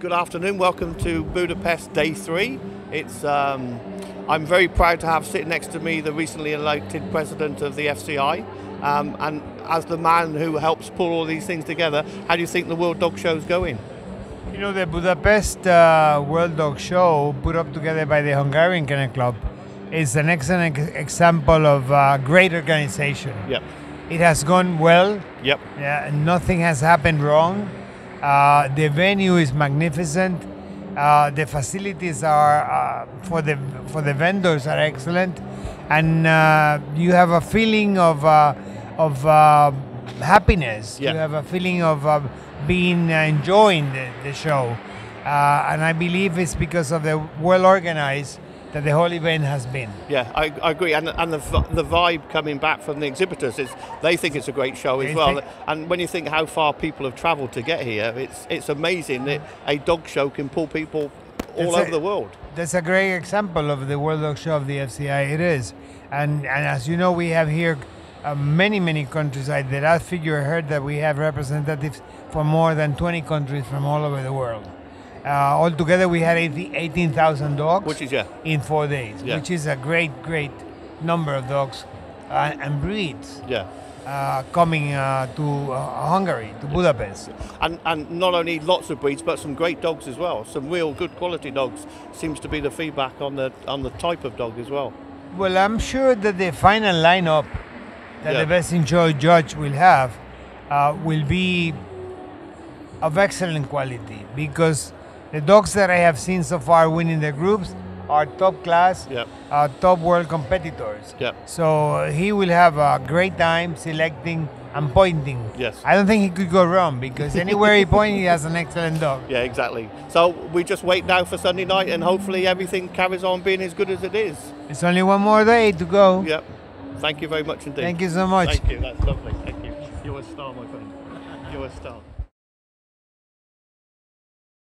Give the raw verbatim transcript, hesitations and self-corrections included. Good afternoon, welcome to Budapest Day three. It's, um, I'm very proud to have sitting next to me the recently elected president of the F C I. Um, and as the man who helps pull all these things together, how do you think the World Dog Show is going? You know, the Budapest uh, World Dog Show, put up together by the Hungarian Kennel Club, is an excellent example of uh, great organization. Yep. It has gone well. Yep. Uh, nothing has happened wrong. Uh, the venue is magnificent. Uh, the facilities are uh, for the for the vendors are excellent, and uh, you have a feeling of uh, of uh, happiness. Yeah. You have a feeling of uh, being uh, enjoying the, the show, uh, and I believe it's because of the well organized that the whole event has been. Yeah, I, I agree, and, and the, the vibe coming back from the exhibitors is they think it's a great show as well. And when you think how far people have travelled to get here, it's it's amazing that a dog show can pull people all over the world. That's a great example of the World Dog Show of the F C I. It is, and and as you know, we have here uh, many many countries. I the last figure I heard that we have representatives from more than twenty countries from all over the world. Uh, altogether, we had eighteen thousand dogs, which is, yeah, in four days, yeah, which is a great, great number of dogs uh, and breeds, yeah, uh, coming uh, to uh, Hungary, to, yeah, Budapest. And, and not only lots of breeds, but some great dogs as well. Some real good quality dogs seems to be the feedback on the on the type of dog as well. Well, I'm sure that the final lineup that, yeah, the best enjoyed judge will have uh, will be of excellent quality, because the dogs that I have seen so far winning the groups are top class, yep, uh, top world competitors. Yep. So he will have a great time selecting and pointing. Yes. I don't think he could go wrong, because anywhere he points, he has an excellent dog. Yeah, exactly. So we just wait now for Sunday night, and hopefully everything carries on being as good as it is. It's only one more day to go. Yep. Thank you very much indeed. Thank you so much. Thank you. That's lovely. Thank you. You're a star, my friend. You're a star.